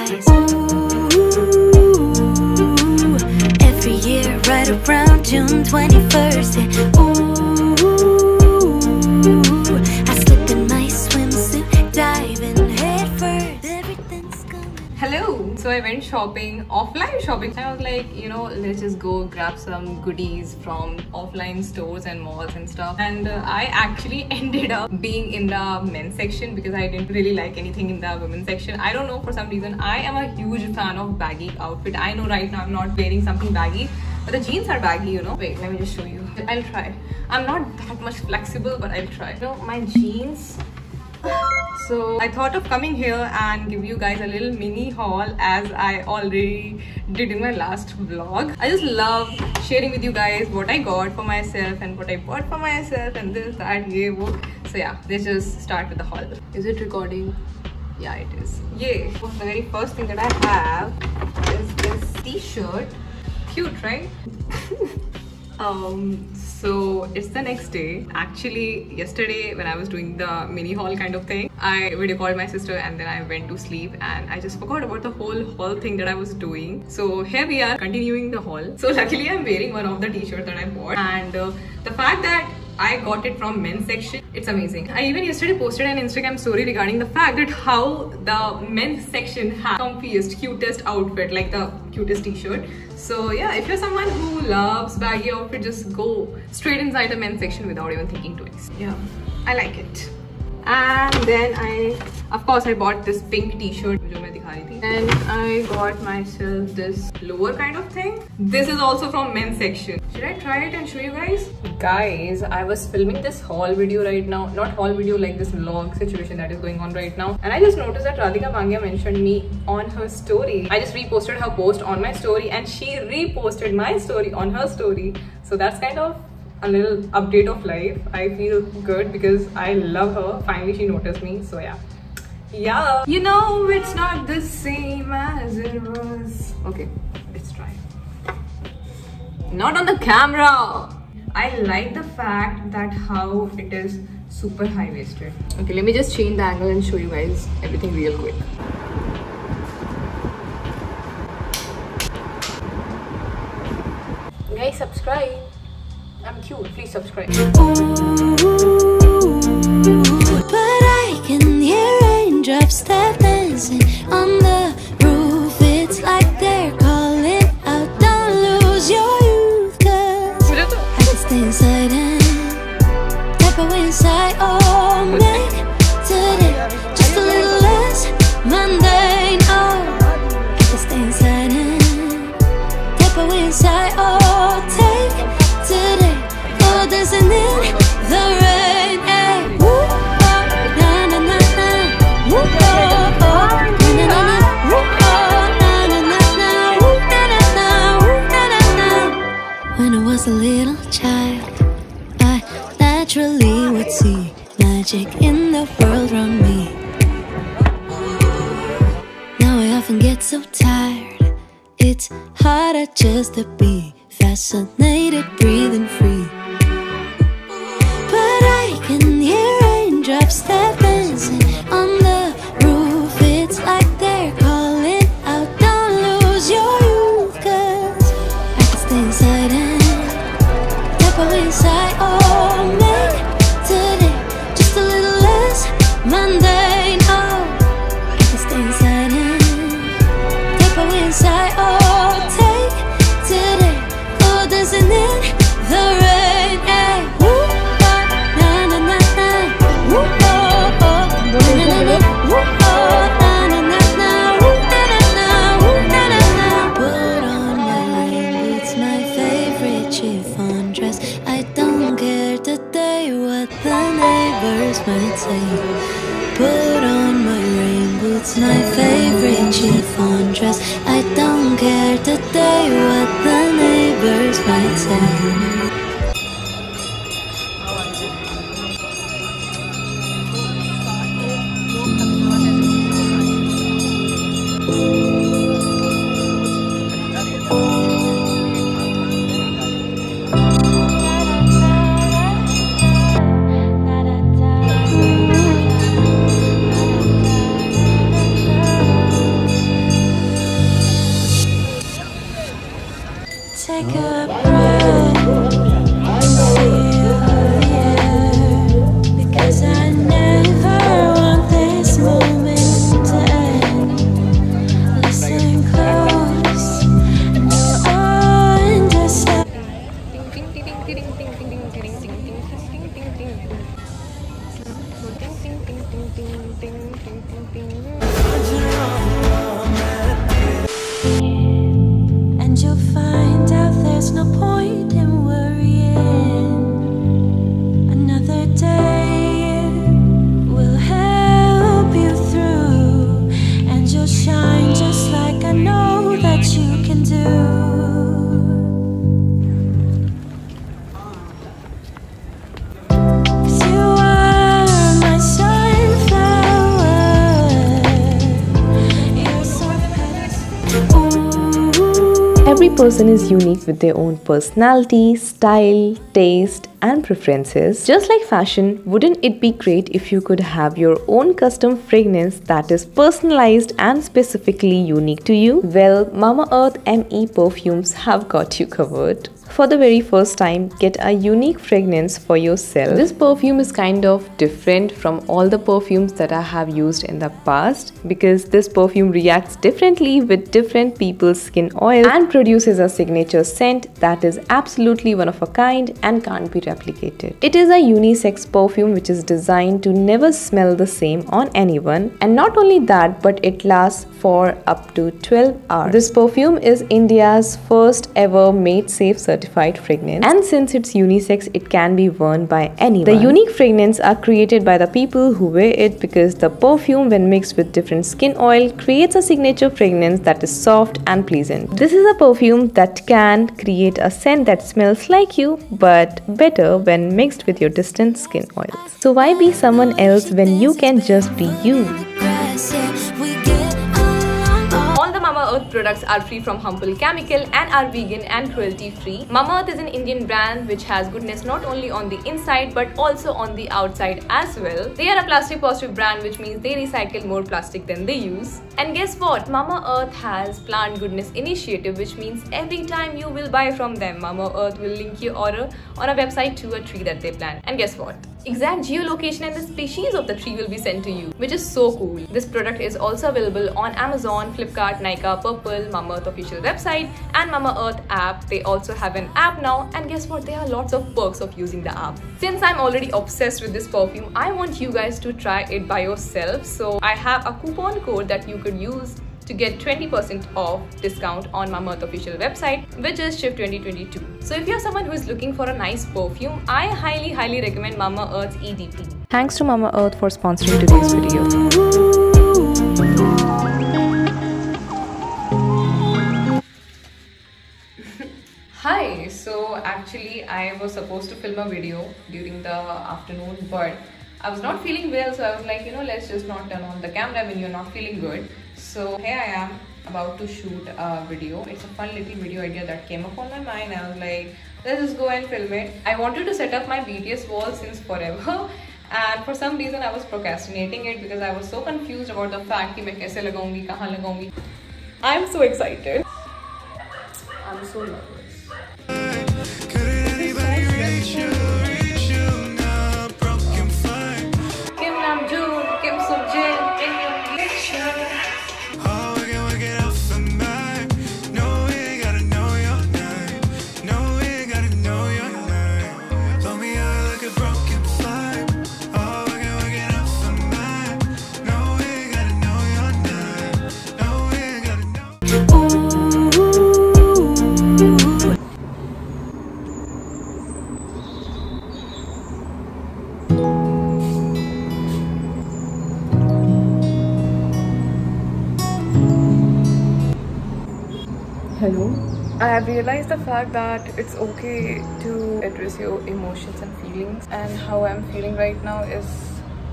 size. Ooh, every year right around June 21st. And ooh, I slip in my swimsuit, diving head first. Everything's coming. Hello! So I went shopping, offline shopping. I was like, you know, let's just go grab some goodies from offline stores and malls and stuff. And I actually ended up being in the men's section because I didn't really like anything in the women's section. I don't know, for some reason, I am a huge fan of baggy outfit. I know right now I'm not wearing something baggy, but the jeans are baggy, you know. Wait, let me just show you. I'll try. I'm not that much flexible, but I'll try. You know, my jeans. So I thought of coming here and give you guys a little mini haul, as I already did in my last vlog. I just love sharing with you guys what I got for myself and what I bought for myself and this, that, yay, wo. So yeah, let's just start with the haul. Is it recording? Yeah, it is. Yay! The very first thing that I have is this t-shirt. Cute, right? So it's the next day. Actually, yesterday when I was doing the mini haul kind of thing, I video called my sister and then I went to sleep and I just forgot about the whole haul thing that I was doing. So here we are, continuing the haul. So luckily I'm wearing one of the t-shirts that I bought, and the fact that I got it from men's section, it's amazing. I even yesterday posted an Instagram story regarding the fact that how the men's section has comfiest, cutest outfit, like the cutest t-shirt. So yeah, if you're someone who loves baggy outfit, just go straight inside the men's section without even thinking twice. Yeah, I like it. And then of course I bought this pink t-shirt and I got myself this lower kind of thing. This is also from men's section. Should I try it and show you guys? Guys, I was filming this haul video right now, not haul video, like this vlog situation that is going on right now, and I just noticed that Radhika Bangia mentioned me on her story. I just reposted her post on my story and she reposted my story on her story. So that's kind of a little update of life. I feel good because I love her. Finally she noticed me, so yeah. Yeah, you know, it's not the same as it was. Okay, let's try. Not on the camera. I like the fact that how it is super high-waisted. Okay, let me just change the angle and show you guys everything real quick. Guys, subscribe. I'm cute, please subscribe. But I can hear raindrops that dancing on the roof. It's like they're calling out, don't lose your youth, cause I can stay inside and tap away inside all night. Today, just a little less mundane. Oh, I can stay inside and tap away inside all day. Today, for dancing in the rain. As a little child, I naturally would see magic in the world around me. Now I often get so tired, it's harder just to be fascinated, breathing free. But I can hear raindrops that dancing on the roof. It's like they're calling out, don't lose your youth, cause I can stay inside and inside all night. Today, just a little less mundane. Oh, I can stay inside and take away inside all day. Today, oh, dancing in the rain. Hey, woo, na na na na, woo, oh, oh. Every person is unique with their own personality, style, taste and preferences. Just like fashion, wouldn't it be great if you could have your own custom fragrance that is personalized and specifically unique to you? Well, Mama Earth ME perfumes have got you covered. For the very first time, get a unique fragrance for yourself. This perfume is kind of different from all the perfumes that I have used in the past because this perfume reacts differently with different people's skin oil and produces a signature scent that is absolutely one of a kind and can't be replicated. It is a unisex perfume which is designed to never smell the same on anyone, and not only that, but it lasts for up to 12 hours. This perfume is India's first ever made safe certified fragrance, and since it's unisex, it can be worn by anyone. The unique fragrances are created by the people who wear it because the perfume, when mixed with different skin oil, creates a signature fragrance that is soft and pleasant. This is a perfume that can create a scent that smells like you, but better when mixed with your distant skin oils. So why be someone else when you can just be you? Mama Earth products are free from harmful chemical and are vegan and cruelty free. Mama Earth is an Indian brand which has goodness not only on the inside but also on the outside as well. They are a plastic positive brand, which means they recycle more plastic than they use. And guess what? Mama Earth has plant goodness initiative, which means every time you will buy from them, Mama Earth will link your order on a website to a tree that they plant. And guess what? Exact geolocation and the species of the tree will be sent to you, which is so cool. This product is also available on Amazon, Flipkart, Nykaa, Purple, Mama Earth official website and Mama Earth app. They also have an app now, and guess what? There are lots of perks of using the app. Since I'm already obsessed with this perfume, I want you guys to try it by yourself. So I have a coupon code that you could use to get 20% off discount on Mama Earth official website, which is Shift2022. So if you're someone who is looking for a nice perfume, I highly recommend Mama Earth's EDP. Thanks to Mama Earth for sponsoring today's video. Hi, so actually I was supposed to film a video during the afternoon, but I was not feeling well, so I was like, you know, let's just not turn on the camera when you're not feeling good. So here I am about to shoot a video. It's a fun little video idea that came up on my mind. I was like, let's just go and film it. I wanted to set up my BTS wall since forever, and for some reason I was procrastinating it because I was so confused about the fact that kahan lagaungi. I'm so excited. I'm so nervous. Hello. I have realized the fact that it's okay to address your emotions and feelings, and how I'm feeling right now is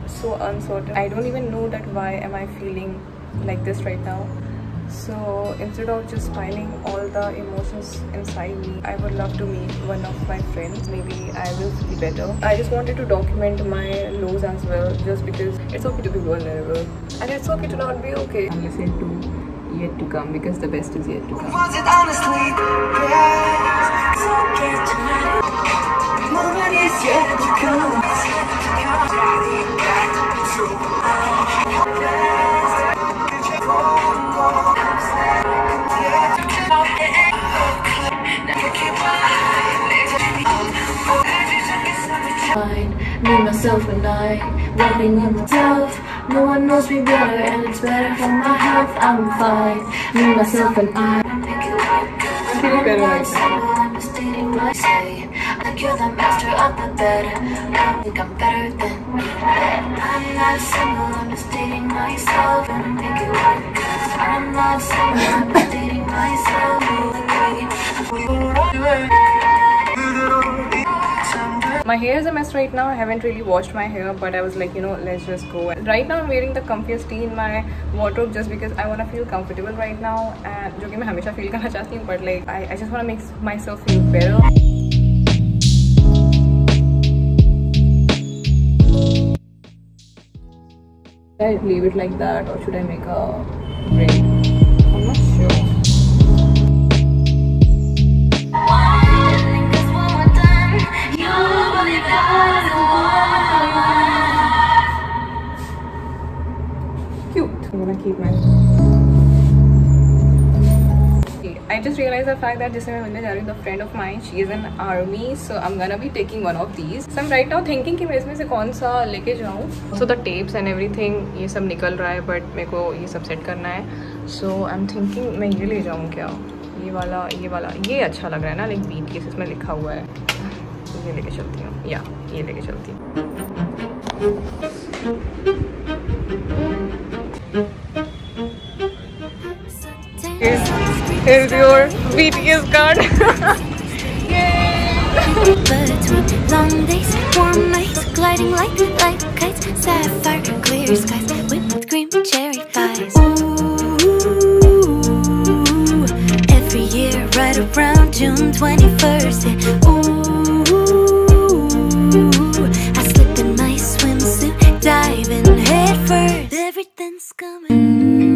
so uncertain. I don't even know that why am I feeling like this right now. So instead of just piling all the emotions inside me, I would love to meet one of my friends. Maybe I will feel better. I just wanted to document my lows as well, just because it's okay to be vulnerable and it's okay to not be okay. Unless I do. Yet to come, because the best is yet to come. Was it honestly? Yeah. Me, myself and I, rubbing in myself. No one knows me better, and it's better for my health. I'm fine. Me, myself and I. I feel better like that. Like you're the master of the bed. I think I'm better than I'm not single, I'm just dating myself. And I make it work. I'm not single, I'm just dating myself. My hair is a mess right now. I haven't really washed my hair, but I was like, you know, let's just go. Right now I'm wearing the comfiest tee in my wardrobe just because I want to feel comfortable right now, and jo ki main hamesha feel karna chahti hu, but like I just want to make myself feel better. Should I leave it like that, or should I make a break? I'm not sure. Cute. I'm gonna keep mine. I just realized the fact that jisse main milne ja rahi hu, the friend of mine, she is an army, so I'm gonna be taking one of these. So I'm right now thinking ki main isme se kaun sa leke jaun. So the tapes and everything ye sab nikal raha hai, but मेरे को ये सब set करना है. So I'm thinking मैं ये ले जाऊँ क्या? ये वाला ये अच्छा लग रहा है ना, like BTS इसमें लिखा हुआ है. ये लेके चलती हूँ या ये लेके चलती हूँ. Here's your BTS card. Yay! Long days, warm nights, gliding like kites, sapphire clear skies, whipped cream, cherry pies. Ooh, every year, right around June 21st. Yeah. Ooh, I slip in my swimsuit, diving head first. Everything's coming.